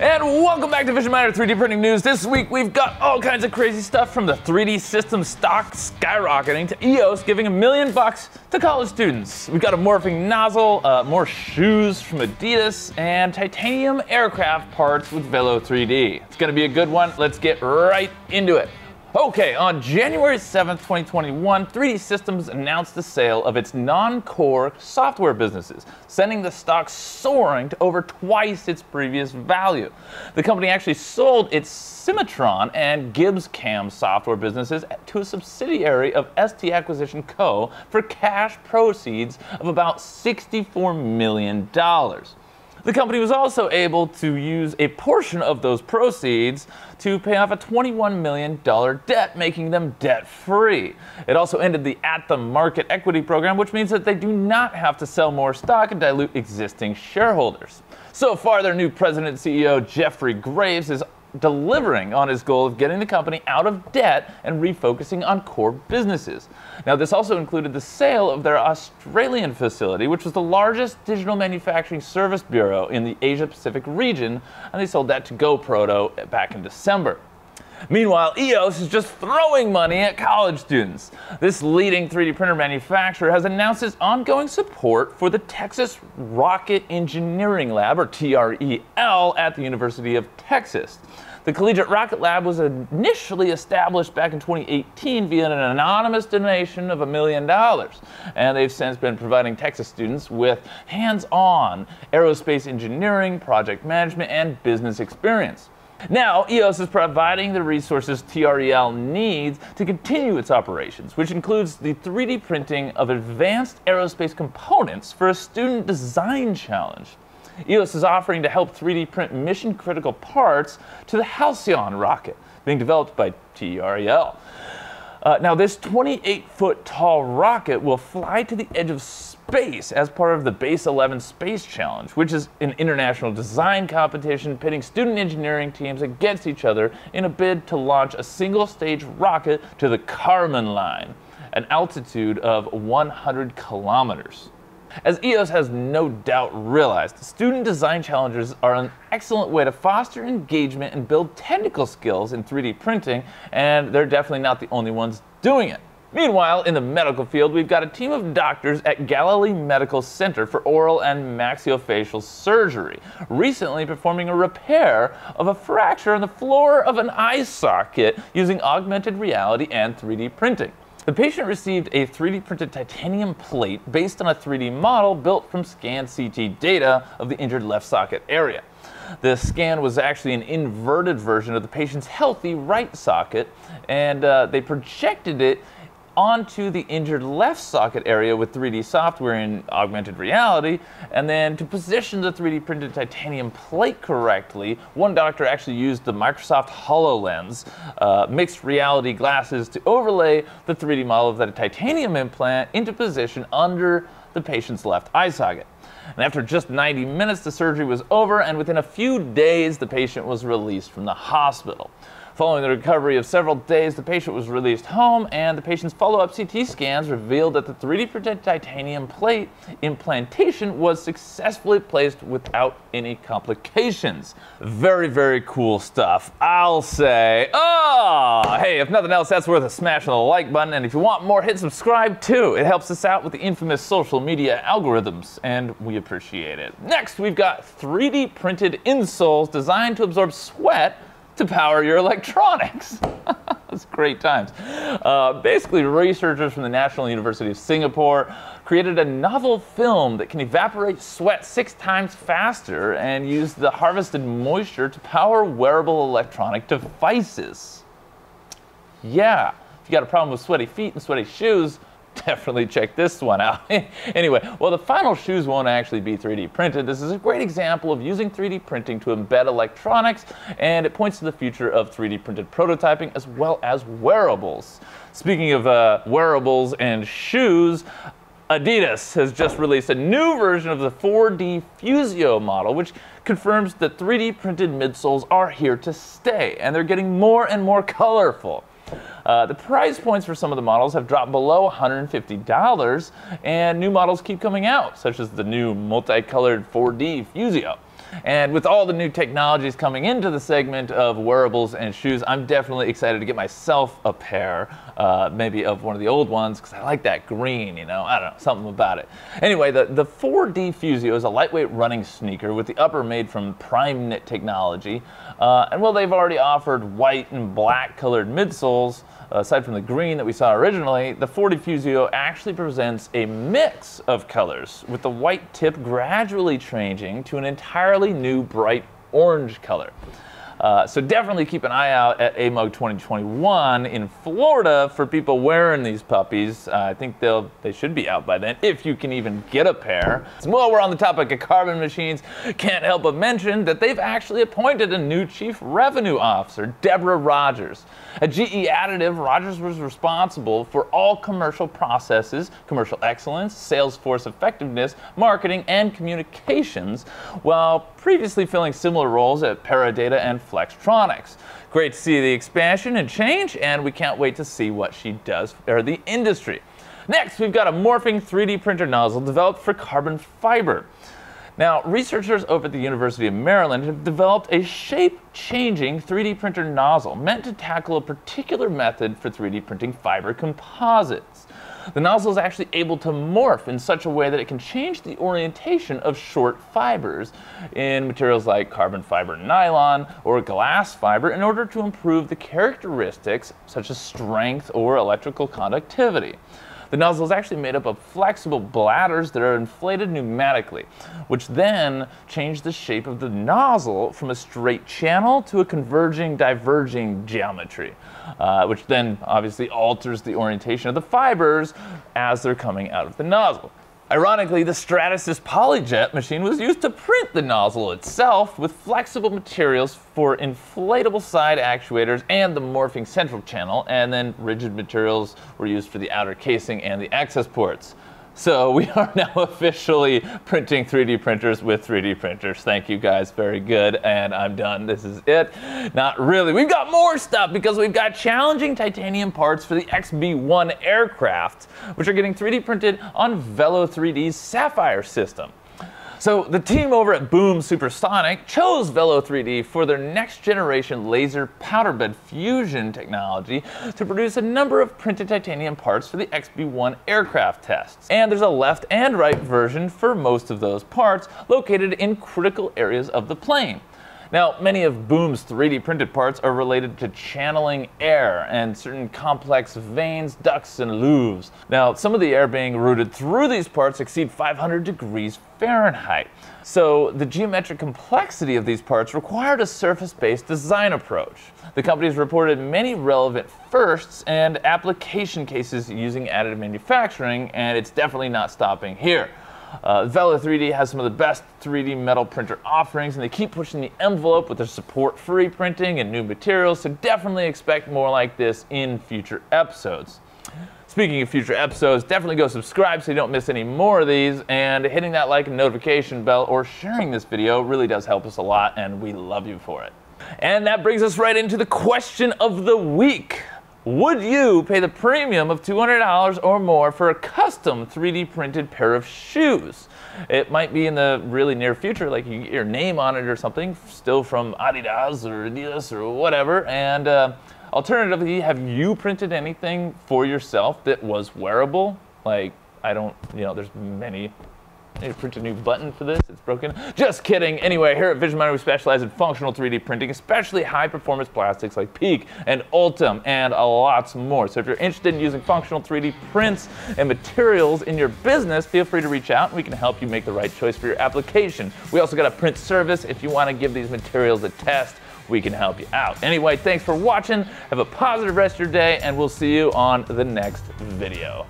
And welcome back to Vision Miner 3D Printing News. This week we've got all kinds of crazy stuff from the 3D Systems stock skyrocketing to EOS giving $1 million to college students. We've got a morphing nozzle, more shoes from Adidas, and titanium aircraft parts with Velo3D. It's gonna be a good one. Let's get right into it. Okay, on January 7th, 2021, 3D Systems announced the sale of its non-core software businesses, sending the stock soaring to over twice its previous value. The company actually sold its Cimatron and Gibbs Cam software businesses to a subsidiary of ST Acquisition Co. for cash proceeds of about $64 million. The company was also able to use a portion of those proceeds to pay off a $21 million debt, making them debt-free. It also ended the at-the-market equity program, which means that they do not have to sell more stock and dilute existing shareholders. So far, their new president and CEO, Jeffrey Graves, is delivering on his goal of getting the company out of debt and refocusing on core businesses. Now, this also included the sale of their Australian facility, which was the largest digital manufacturing service bureau in the Asia Pacific region, and they sold that to GoProto back in December. Meanwhile, EOS is just throwing money at college students. This leading 3D printer manufacturer has announced its ongoing support for the Texas Rocket Engineering Lab, or TREL, at the University of Texas. The Collegiate Rocket Lab was initially established back in 2018 via an anonymous donation of $1 million, and they've since been providing Texas students with hands-on aerospace engineering, project management, and business experience. Now, EOS is providing the resources TREL needs to continue its operations, which includes the 3D printing of advanced aerospace components for a student design challenge. EOS is offering to help 3D print mission-critical parts to the Halcyon rocket, being developed by TREL. Now, this 28-foot-tall rocket will fly to the edge of space as part of the Base 11 Space Challenge, which is an international design competition pitting student engineering teams against each other in a bid to launch a single-stage rocket to the Kármán line, an altitude of 100 kilometers. As EOS has no doubt realized, student design challenges are an excellent way to foster engagement and build technical skills in 3D printing, and they're definitely not the only ones doing it. Meanwhile, in the medical field, we've got a team of doctors at Galilee Medical Center for Oral and Maxillofacial Surgery recently performing a repair of a fracture on the floor of an eye socket using augmented reality and 3D printing. The patient received a 3D printed titanium plate based on a 3D model built from scanned CT data of the injured left socket area. The scan was actually an inverted version of the patient's healthy right socket, and they projected it onto the injured left socket area with 3D software and augmented reality, and then to position the 3D printed titanium plate correctly, one doctor actually used the Microsoft HoloLens mixed reality glasses to overlay the 3D model of the titanium implant into position under the patient's left eye socket. And after just 90 minutes, the surgery was over, and within a few days, the patient was released from the hospital. Following the recovery of several days, the patient was released home, and the patient's follow-up CT scans revealed that the 3D printed titanium plate implantation was successfully placed without any complications. Very, very cool stuff, I'll say. Oh, hey, if nothing else, that's worth a smash on the like button, and if you want more, hit subscribe too. It helps us out with the infamous social media algorithms, and we appreciate it. Next, we've got 3D printed insoles designed to absorb sweat to power your electronics. That's great times. Basically, researchers from the National University of Singapore created a novel film that can evaporate sweat 6 times faster and use the harvested moisture to power wearable electronic devices. Yeah, if you got a problem with sweaty feet and sweaty shoes, definitely check this one out. Anyway, well, the final shoes won't actually be 3D printed. This is a great example of using 3D printing to embed electronics, and it points to the future of 3D printed prototyping as well as wearables. Speaking of wearables and shoes, Adidas has just released a new version of the 4D Fusio model, which confirms that 3D printed midsoles are here to stay, and they're getting more and more colorful. The price points for some of the models have dropped below $150, and new models keep coming out, such as the new multicolored 4D Fusio. And with all the new technologies coming into the segment of wearables and shoes, I'm definitely excited to get myself a pair, maybe of one of the old ones, because I like that green, you know, I don't know, something about it. Anyway, the 4D Fusio is a lightweight running sneaker with the upper made from Prime Knit technology. And well, they've already offered white and black colored midsoles. Aside from the green that we saw originally, the 4D Fusio actually presents a mix of colors, with the white tip gradually changing to an entirely new bright orange color. So definitely keep an eye out at AMUG 2021 in Florida for people wearing these puppies. I think they should be out by then, if you can even get a pair. So while we're on the topic of Kármán machines, can't help but mention that they've actually appointed a new Chief Revenue Officer, Deborah Rogers. At GE Additive, Rogers was responsible for all commercial processes, commercial excellence, sales force effectiveness, marketing, and communications, while previously filling similar roles at ParaData and Flextronics. Great to see the expansion and change, and we can't wait to see what she does for the industry. Next, we've got a morphing 3D printer nozzle developed for carbon fiber. Now, researchers over at the University of Maryland have developed a shape-changing 3D printer nozzle meant to tackle a particular method for 3D printing fiber composites. The nozzle is actually able to morph in such a way that it can change the orientation of short fibers in materials like carbon fiber nylon or glass fiber in order to improve the characteristics such as strength or electrical conductivity. The nozzle is actually made up of flexible bladders that are inflated pneumatically, which then change the shape of the nozzle from a straight channel to a converging, diverging geometry, which then obviously alters the orientation of the fibers as they're coming out of the nozzle. Ironically, the Stratasys PolyJet machine was used to print the nozzle itself with flexible materials for inflatable side actuators and the morphing central channel, and then rigid materials were used for the outer casing and the access ports. So we are now officially printing 3D printers with 3D printers. Thank you guys, very good, and I'm done, this is it. Not really, we've got more stuff because we've got challenging titanium parts for the XB1 aircraft, which are getting 3D printed on Velo3D's Sapphire system. So the team over at Boom Supersonic chose Velo3D for their next generation laser powder bed fusion technology to produce a number of printed titanium parts for the XB1 aircraft tests. And there's a left and right version for most of those parts located in critical areas of the plane. Now, many of Boom's 3D printed parts are related to channeling air and certain complex veins, ducts, and loops. Now, some of the air being routed through these parts exceed 500 degrees Fahrenheit. So the geometric complexity of these parts required a surface-based design approach. The company's reported many relevant firsts and application cases using additive manufacturing, and it's definitely not stopping here. Velo3D has some of the best 3D metal printer offerings, and they keep pushing the envelope with their support for reprinting and new materials, so definitely expect more like this in future episodes. Speaking of future episodes, definitely go subscribe so you don't miss any more of these, and hitting that like and notification bell or sharing this video really does help us a lot, and we love you for it. And that brings us right into the question of the week. Would you pay the premium of $200 or more for a custom 3D printed pair of shoes? It might be in the really near future, like you get your name on it or something, still from Adidas or whatever. And alternatively, have you printed anything for yourself that was wearable? Like, I don't, you know, there's many. I need to print a new button for this, it's broken. Just kidding. Anyway, here at Vision Miner, we specialize in functional 3D printing, especially high-performance plastics like PEEK and Ultim and lots more. So if you're interested in using functional 3D prints and materials in your business, feel free to reach out and we can help you make the right choice for your application. We also got a print service. If you want to give these materials a test, we can help you out. Anyway, thanks for watching. Have a positive rest of your day, and we'll see you on the next video.